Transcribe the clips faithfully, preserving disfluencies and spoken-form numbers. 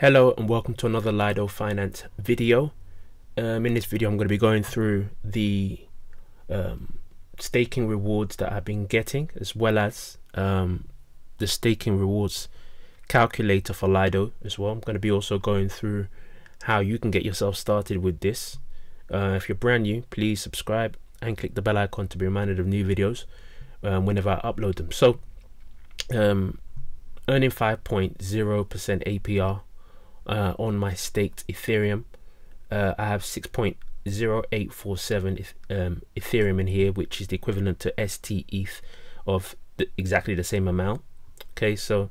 Hello and welcome to another Lido Finance video. Um, in this video I'm going to be going through the um, staking rewards that I've been getting, as well as um, the staking rewards calculator for Lido as well. I'm going to be also going through how you can get yourself started with this. Uh, if you're brand new, please subscribe and click the bell icon to be reminded of new videos um, whenever I upload them. So um, earning five point zero percent A P R Uh, on my staked Ethereum. uh, I have six point zero eight four seven um, Ethereum in here, which is the equivalent to S T E T H of the, exactly the same amount. Okay, so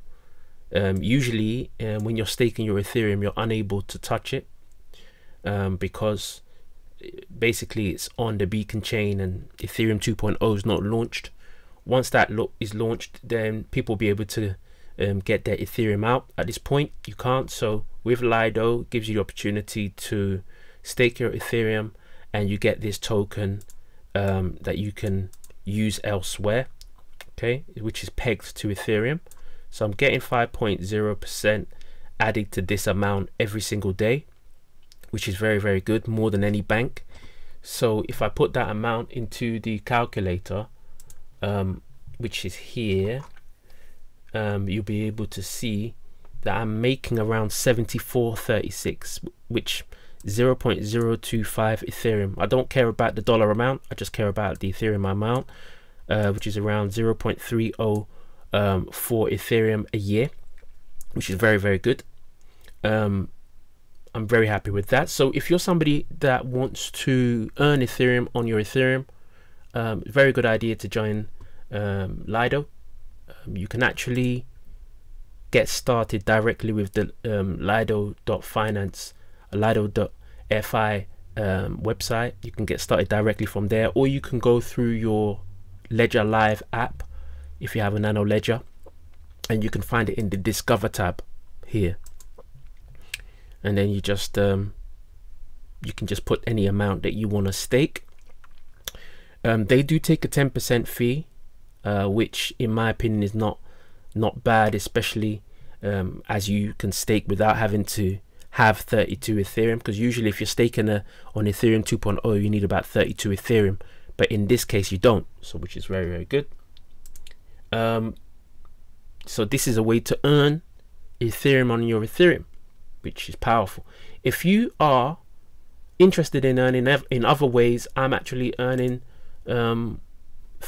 um, usually um, when you're staking your Ethereum, you're unable to touch it um, because basically it's on the beacon chain and Ethereum two point oh is not launched. Once that lo is launched, then people will be able to Um, get their Ethereum out. At this point you can't, so with Lido it gives you the opportunity to stake your Ethereum and you get this token um, that you can use elsewhere, okay, which is pegged to Ethereum. So I'm getting five point zero percent added to this amount every single day, which is very very good, more than any bank. So if I put that amount into the calculator, um, which is here, Um, you'll be able to see that I'm making around seventy-four thirty-six, which zero point zero two five Ethereum. I don't care about the dollar amount, I just care about the Ethereum amount, uh, which is around zero point three zero four um, Ethereum a year, which is very very good. um, I'm very happy with that. So if you're somebody that wants to earn Ethereum on your Ethereum, um, very good idea to join um, Lido. You can actually get started directly with the um, Lido.finance, Lido.fi um, website. You can get started directly from there, or you can go through your Ledger Live app if you have a Nano Ledger, and you can find it in the Discover tab here. And then you just um, you can just put any amount that you want to stake. Um, they do take a ten percent fee. Uh, which in my opinion is not not bad, especially um, as you can stake without having to have thirty-two Ethereum, because usually if you're staking a, on Ethereum two point oh you need about thirty-two Ethereum, but in this case you don't, so which is very very good. Um, so this is a way to earn Ethereum on your Ethereum, which is powerful. If you are interested in earning in other ways, I'm actually earning um,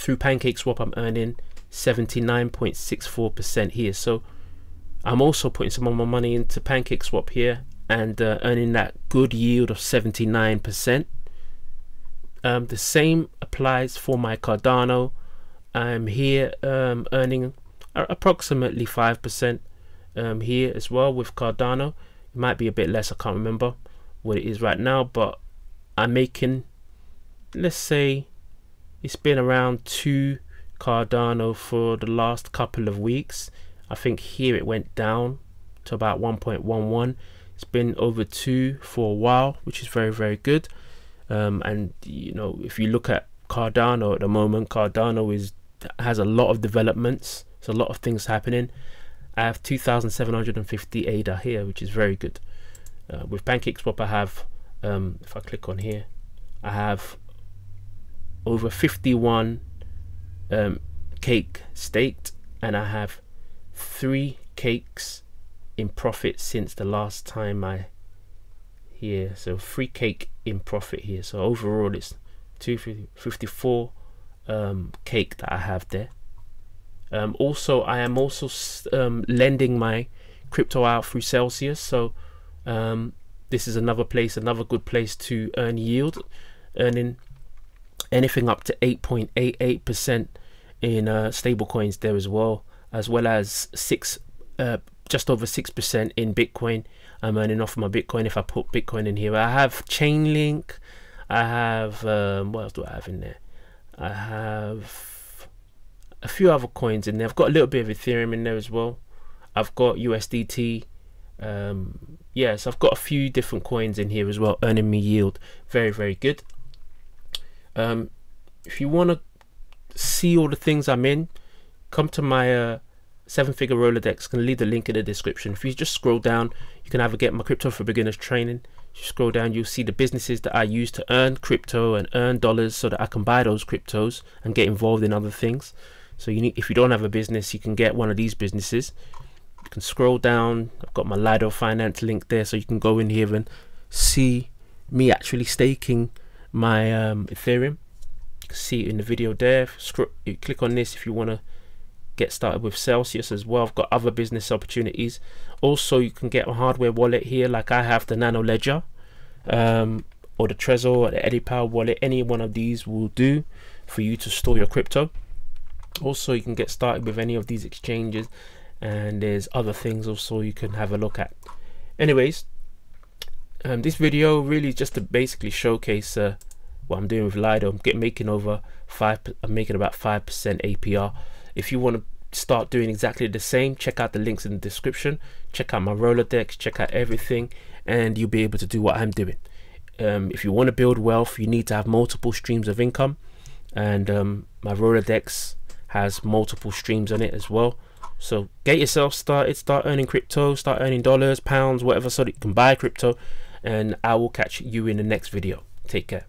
through PancakeSwap, I'm earning seventy-nine point six four percent here. So I'm also putting some of my money into PancakeSwap here and uh, earning that good yield of seventy-nine percent. Um, the same applies for my Cardano. I'm here um, earning approximately five percent um, here as well with Cardano. It might be a bit less, I can't remember what it is right now, but I'm making, let's say, it's been around two Cardano for the last couple of weeks. I think here it went down to about one point one one. It's been over two for a while, which is very very good. Um, and you know, if you look at Cardano at the moment, Cardano is has a lot of developments. It's a lot of things happening. I have two thousand seven hundred fifty A D A here, which is very good. Uh, with PancakeSwap, I have um, if I click on here, I have over fifty-one um, cake staked, and I have three cakes in profit since the last time I here. So three cake in profit here. So overall, it's two fifty-four um, cake that I have there. Um, also, I am also um, lending my crypto out through Celsius. So um, this is another place, another good place to earn yield, earning anything up to eight point eight eight percent in uh, stable coins there as well, as well as six uh, just over six percent in Bitcoin. I'm earning off my Bitcoin if I put Bitcoin in here. I have Chainlink, I have um, what else do I have in there? I have a few other coins in there. I've got a little bit of Ethereum in there as well. I've got U S D T. Um, yes, yeah, so I've got a few different coins in here as well, earning me yield. Very very good. Um, if you want to see all the things I'm in, come to my uh, seven figure Rolodex, can leave the link in the description. If you just scroll down, you can have a get my crypto for beginners training. If you scroll down, you'll see the businesses that I use to earn crypto and earn dollars so that I can buy those cryptos and get involved in other things. So you need, if you don't have a business, you can get one of these businesses. You can scroll down. I've got my Lido Finance link there, so you can go in here and see me actually staking my um, Ethereum. You can see it in the video there. Scroll, you click on this if you want to get started with Celsius as well. I've got other business opportunities. Also, you can get a hardware wallet here, like I have the Nano Ledger um, or the Trezor or the EdiPal wallet. Any one of these will do for you to store your crypto. Also, you can get started with any of these exchanges, and there's other things also you can have a look at. Anyways, um, this video really just to basically showcase uh, what I'm doing with Lido. I'm getting making over five. I'm making about five percent A P R. If you want to start doing exactly the same, check out the links in the description. Check out my Rolodex. Check out everything, and you'll be able to do what I'm doing. Um, if you want to build wealth, you need to have multiple streams of income, and um, my Rolodex has multiple streams on it as well. So get yourself started, start earning crypto, start earning dollars, pounds, whatever, so that you can buy crypto, and I will catch you in the next video. Take care.